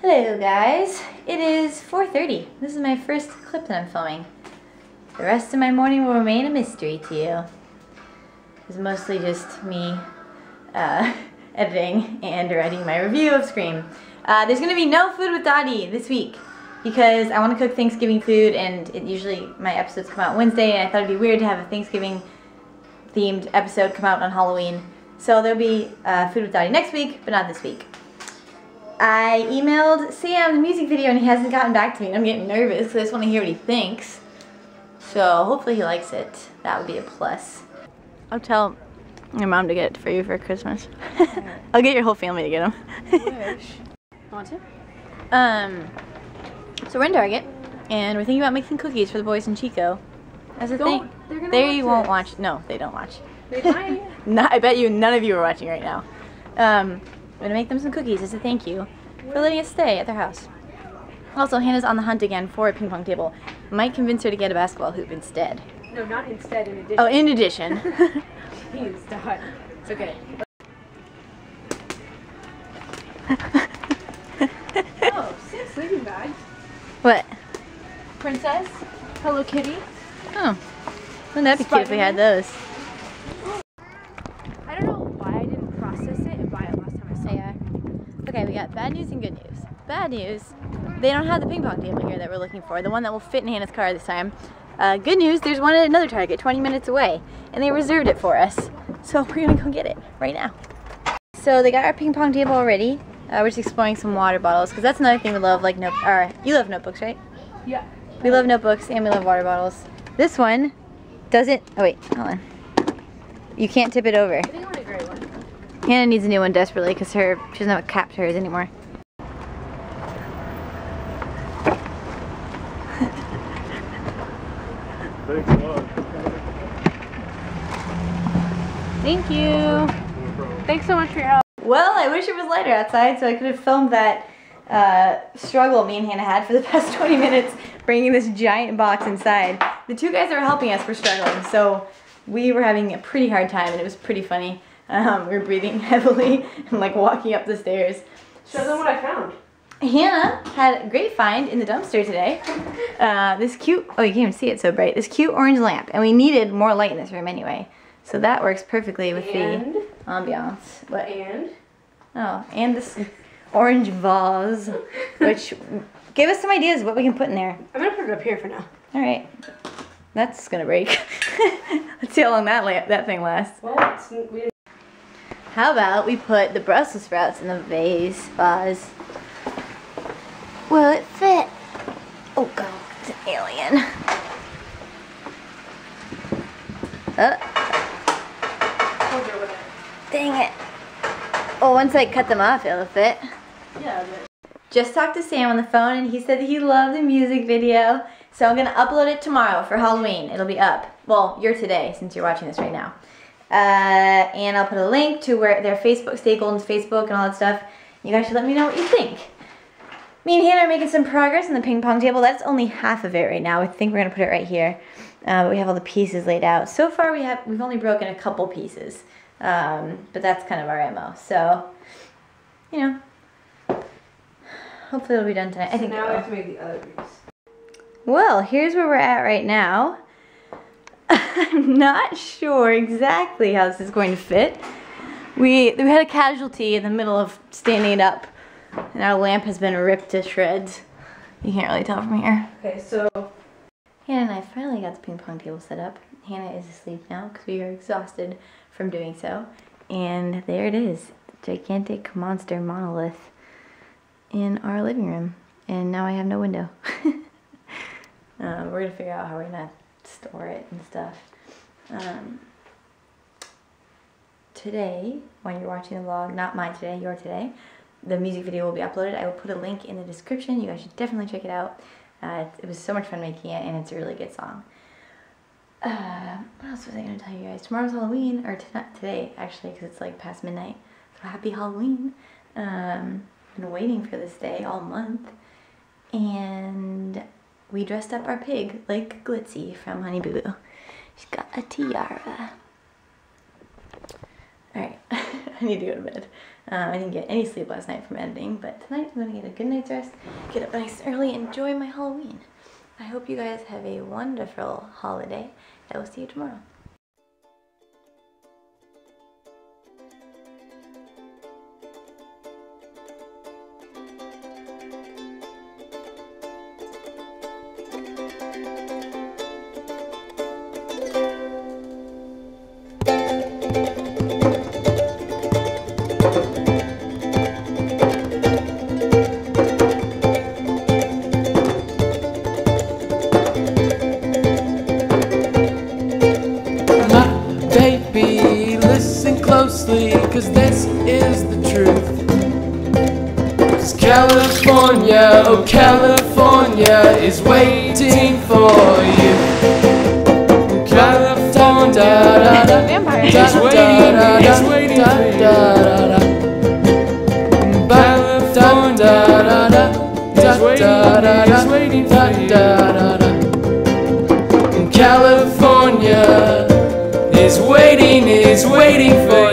Hello guys, it is 4:30. This is my first clip that I'm filming. The rest of my morning will remain a mystery to you. It's mostly just me editing and writing my review of Scream. There's going to be no food with Dottie this week because I want to cook Thanksgiving food, and it usually my episodes come out Wednesday, and I thought it'd be weird to have a Thanksgiving themed episode come out on Halloween. So there'll be food with Dottie next week, but not this week. I emailed Sam the music video and he hasn't gotten back to me, and I'm getting nervous because I just want to hear what he thinks. So hopefully he likes it. That would be a plus. I'll tell your mom to get it for you for Christmas. I'll get your whole family to get them. Want to? So we're in Target and we're thinking about making cookies for the boys in Chico. As a thing, they won't watch. No, they don't watch. They might. I bet you none of you are watching right now. I'm gonna make them some cookies as a thank you for letting us stay at their house. Also, Hannah's on the hunt again for a ping pong table. Might convince her to get a basketball hoop instead. No, not instead, in addition. Oh, in addition. Jeez, Dot. It's okay. Oh, see a sleeping bag. What? Princess? Hello Kitty? Oh. Wouldn't that be cute if we had those? Okay, we got bad news and good news. Bad news, they don't have the ping pong table here that we're looking for, the one that will fit in Hannah's car this time. Good news, there's one at another Target 20 minutes away, and they reserved it for us. So we're gonna go get it right now. So they got our ping pong table already. We're just exploring some water bottles, because that's another thing we love, like you love notebooks, right? Yeah. We love notebooks and we love water bottles. This one doesn't, oh wait, hold on. You can't tip it over. I think I want a gray one. Hannah needs a new one desperately because she doesn't have a cap to hers anymore. Thanks a lot. Thank you. No problem. Thanks so much for your help. Well, I wish it was lighter outside so I could have filmed that struggle me and Hannah had for the past 20 minutes bringing this giant box inside. The two guys that were helping us were struggling, so we were having a pretty hard time and it was pretty funny. We were breathing heavily and like walking up the stairs. Show them what I found. Hannah had a great find in the dumpster today. This cute, oh you can't even see it so bright, this cute orange lamp. And we needed more light in this room anyway. So that works perfectly with the ambiance. What? And? Oh, and this orange vase, which gave us some ideas of what we can put in there. I'm gonna put it up here for now. All right. That's gonna break. Let's see how long that thing lasts. Well, how about we put the Brussels sprouts in the vase? Will it fit? Oh god, it's an alien. Oh. Dang it. Oh, once I cut them off, it'll fit. Yeah, but... Just talked to Sam on the phone and he said that he loved the music video. So I'm gonna upload it tomorrow for Halloween. It'll be up. Well, you're today since you're watching this right now. And I'll put a link to where their Facebook, Stay Golden's Facebook and all that stuff. You guys should let me know what you think. Me and Hannah are making some progress on the ping pong table. That's only half of it right now. I think we're gonna put it right here. But we have all the pieces laid out. So far we've only broken a couple pieces, but that's kind of our MO. So, you know, hopefully it'll be done tonight. I think so. Now we have to make the other piece. Well, here's where we're at right now. I'm not sure exactly how this is going to fit. We had a casualty in the middle of standing it up, and our lamp has been ripped to shreds. You can't really tell from here. Okay, so... Hannah and I finally got the ping pong table set up. Hannah is asleep now because we are exhausted from doing so. And there it is, the gigantic monster monolith in our living room. And now I have no window. We're gonna figure out how we're gonna store it and stuff. Today, when you're watching the vlog, not mine today, your today, the music video will be uploaded. I will put a link in the description. You guys should definitely check it out. It was so much fun making it, and it's a really good song. What else was I going to tell you guys? Tomorrow's Halloween, or today actually, because it's like past midnight. So happy Halloween. Been waiting for this day all month. And we dressed up our pig like Glitzy from Honey Boo Boo. She's got a tiara. All right. I need to go to bed. I didn't get any sleep last night from editing, but tonight I'm gonna get a good night's rest, get up nice early, enjoy my Halloween. I hope you guys have a wonderful holiday. I will see you tomorrow. Cause this is the truth. Cause California, oh California, is waiting for you. California is waiting, it's waiting for you. California is waiting for you. California is waiting for you.